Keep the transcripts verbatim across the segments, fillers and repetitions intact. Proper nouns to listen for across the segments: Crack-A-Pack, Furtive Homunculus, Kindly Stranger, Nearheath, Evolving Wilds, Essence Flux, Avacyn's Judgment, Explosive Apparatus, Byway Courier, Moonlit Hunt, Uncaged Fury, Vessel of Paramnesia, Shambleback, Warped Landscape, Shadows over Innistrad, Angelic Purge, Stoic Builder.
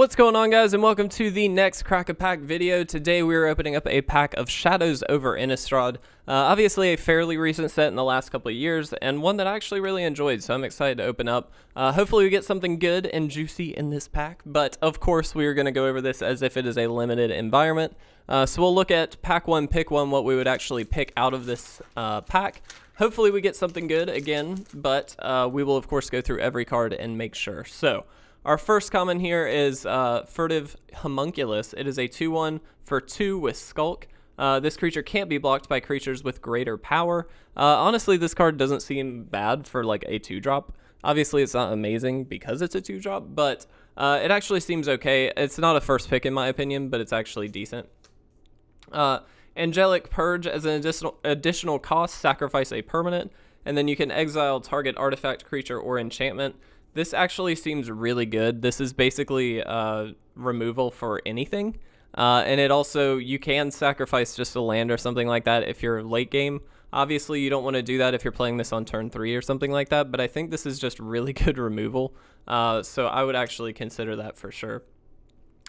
What's going on, guys, and welcome to the next Crack-A-Pack video. Today we are opening up a pack of Shadows over Innistrad. Uh, obviously a fairly recent set in the last couple of years, and one that I actually really enjoyed, so I'm excited to open up. Uh, hopefully we get something good and juicy in this pack, but of course we are going to go over this as if it is a limited environment. Uh, so we'll look at pack one, pick one, what we would actually pick out of this uh, pack. Hopefully we get something good again, but uh, we will of course go through every card and make sure. So our first common here is uh, Furtive Homunculus. It is a two one for two with Skulk. Uh, this creature can't be blocked by creatures with greater power. Uh, honestly, this card doesn't seem bad for like a two drop. Obviously, it's not amazing because it's a two drop, but uh, it actually seems okay. It's not a first pick in my opinion, but it's actually decent. Uh, Angelic Purge, as an additional, additional cost, sacrifice a permanent, and then you can exile target artifact, creature, or enchantment. This actually seems really good. This is basically uh, removal for anything. Uh, and it also, you can sacrifice just a land or something like that if you're late game. Obviously, you don't want to do that if you're playing this on turn three or something like that. But I think this is just really good removal. Uh, so I would actually consider that for sure.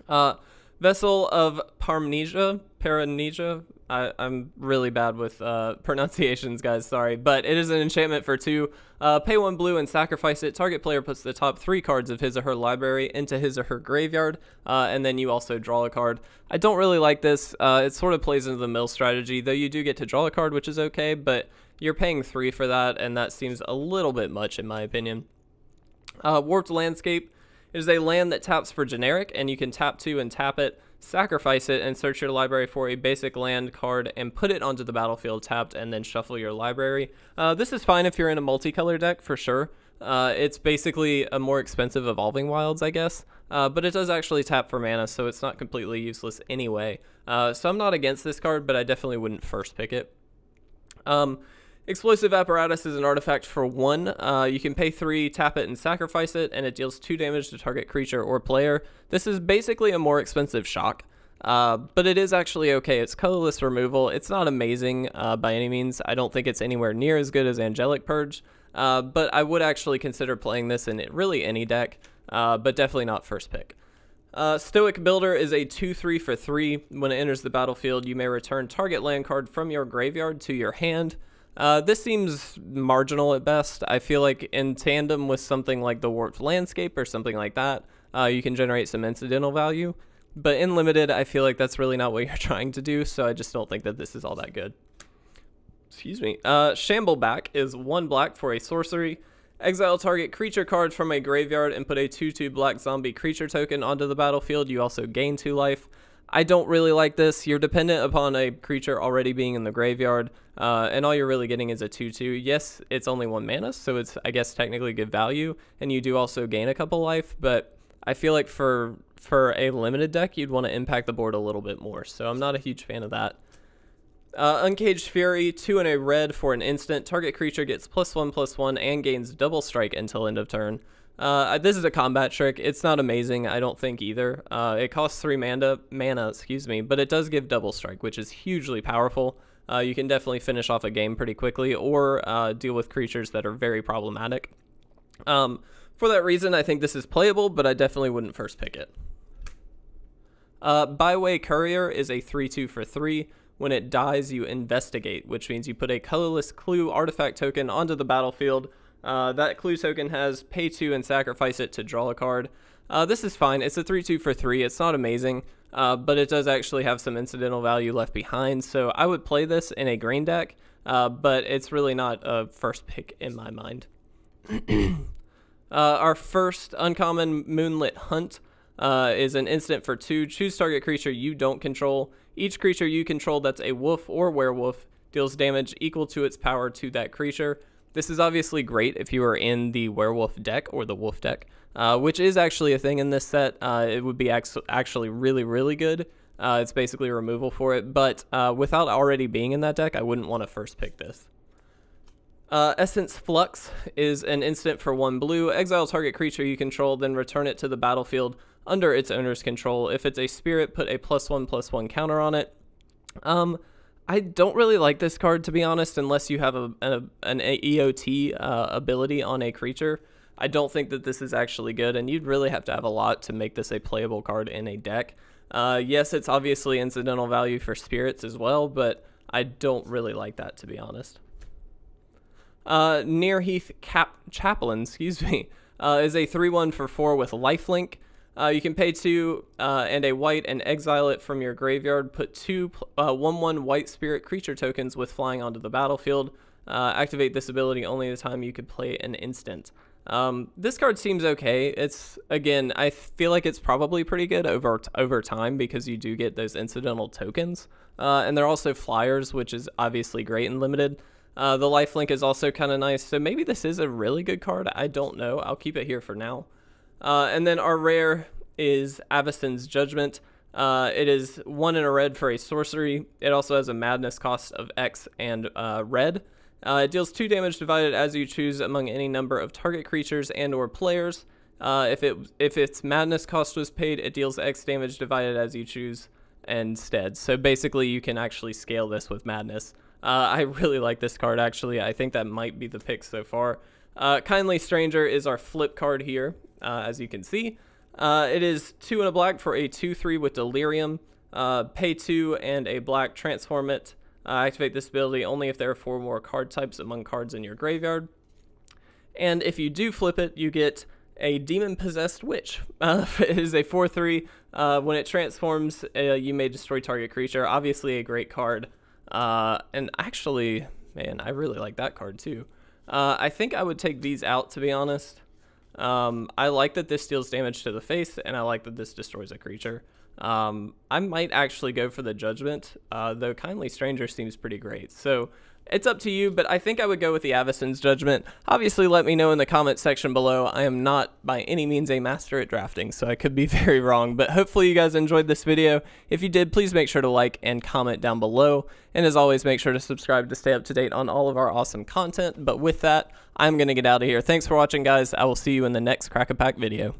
Uh, Vessel of Paramnesia. Paramnesia. I, I'm really bad with uh, pronunciations, guys, sorry. But it is an enchantment for two. Uh, pay one blue and sacrifice it. Target player puts the top three cards of his or her library into his or her graveyard, uh, and then you also draw a card. I don't really like this. Uh, it sort of plays into the mill strategy, though you do get to draw a card, which is okay, but you're paying three for that, and that seems a little bit much in my opinion. Uh, Warped Landscape. It is a land that taps for generic, and you can tap two and tap it, sacrifice it, and search your library for a basic land card and put it onto the battlefield tapped, and then shuffle your library. Uh, this is fine if you're in a multicolor deck, for sure. Uh, it's basically a more expensive Evolving Wilds, I guess, uh, but it does actually tap for mana, so it's not completely useless anyway. Uh, so I'm not against this card, but I definitely wouldn't first pick it. Um, Explosive Apparatus is an artifact for one. Uh, you can pay three, tap it, and sacrifice it, and it deals two damage to target creature or player. This is basically a more expensive shock, uh, but it is actually okay. It's colorless removal. It's not amazing uh, by any means. I don't think it's anywhere near as good as Angelic Purge, uh, but I would actually consider playing this in really any deck, uh, but definitely not first pick. Uh, Stoic Builder is a two three for three. When it enters the battlefield, you may return target land card from your graveyard to your hand. Uh, this seems marginal at best. I feel like in tandem with something like the Warped Landscape or something like that, uh, you can generate some incidental value. But in limited, I feel like that's really not what you're trying to do, so I just don't think that this is all that good. Excuse me. Uh, Shambleback is one black for a sorcery. Exile target creature card from a graveyard and put a two two black zombie creature token onto the battlefield. You also gain two life. I don't really like this. You're dependent upon a creature already being in the graveyard, uh, and all you're really getting is a two two. Yes, it's only one mana, so it's, I guess, technically good value, and you do also gain a couple life, but I feel like for, for a limited deck, you'd want to impact the board a little bit more, so I'm not a huge fan of that. Uh, Uncaged Fury, two and a red for an instant. Target creature gets plus one, plus one, and gains double strike until end of turn. Uh, this is a combat trick. It's not amazing, I don't think, either. Uh, it costs three mana, mana, excuse me, but it does give double strike, which is hugely powerful. Uh, you can definitely finish off a game pretty quickly or uh, deal with creatures that are very problematic. Um, for that reason, I think this is playable, but I definitely wouldn't first pick it. Uh, Byway Courier is a three two for three. When it dies, you investigate, which means you put a colorless clue artifact token onto the battlefield. Uh, that clue token has pay two and sacrifice it to draw a card. Uh, this is fine. It's a three two for three. It's not amazing, uh, but it does actually have some incidental value left behind. So I would play this in a green deck, uh, but it's really not a first pick in my mind. uh, our first uncommon, Moonlit Hunt, uh, is an instant for two. Choose target creature you don't control. Each creature you control that's a wolf or werewolf deals damage equal to its power to that creature. This is obviously great if you are in the werewolf deck or the wolf deck, uh, which is actually a thing in this set. Uh, it would be ax actually really, really good. Uh, it's basically removal for it, but uh, without already being in that deck, I wouldn't want to first pick this. Uh, Essence Flux is an instant for one blue. Exile target creature you control, then return it to the battlefield under its owner's control. If it's a spirit, put a plus one, plus one counter on it. Um... I don't really like this card, to be honest, unless you have a, a, an E O T uh, ability on a creature. I don't think that this is actually good, and you'd really have to have a lot to make this a playable card in a deck. Uh, yes, it's obviously incidental value for spirits as well, but I don't really like that, to be honest. Uh, Nearheath Cap Chaplain, excuse me, uh, is a three one for four with lifelink. Uh, you can pay two uh, and a white and exile it from your graveyard. Put two one one uh, white spirit creature tokens with flying onto the battlefield. Uh, activate this ability only the time you could play an instant. Um, this card seems okay. It's, again, I feel like it's probably pretty good over, t over time because you do get those incidental tokens. Uh, and they're also flyers, which is obviously great and limited. Uh, the lifelink is also kind of nice. So maybe this is a really good card. I don't know. I'll keep it here for now. Uh, and then our rare is Avacyn's Judgment. Uh, it is one in a red for a sorcery. It also has a madness cost of X and uh, red. Uh, it deals two damage divided as you choose among any number of target creatures and or players. Uh, if, it, if its madness cost was paid, it deals X damage divided as you choose instead. So basically you can actually scale this with madness. Uh, I really like this card actually. I think that might be the pick so far. Uh, Kindly Stranger is our flip card here, uh, as you can see. Uh, it is two and a black for a two three with Delirium. Uh, pay two and a black, transform it. Uh, activate this ability only if there are four more card types among cards in your graveyard. And if you do flip it, you get a Demon-Possessed Witch. Uh, it is a four three. Uh, when it transforms, uh, you may destroy target creature. Obviously a great card. Uh, and actually, man, I really like that card too. Uh, I think I would take these out, to be honest. Um, I like that this deals damage to the face, and I like that this destroys a creature. Um, I might actually go for the Judgment, uh, though Kindly Stranger seems pretty great. So it's up to you, but I think I would go with the Avacyn's Judgment. Obviously, let me know in the comment section below. I am not by any means a master at drafting, so I could be very wrong, but hopefully you guys enjoyed this video. If you did, please make sure to like and comment down below, and as always, make sure to subscribe to stay up to date on all of our awesome content. But with that, I'm going to get out of here. Thanks for watching, guys. I will see you in the next Crack-A-Pack video.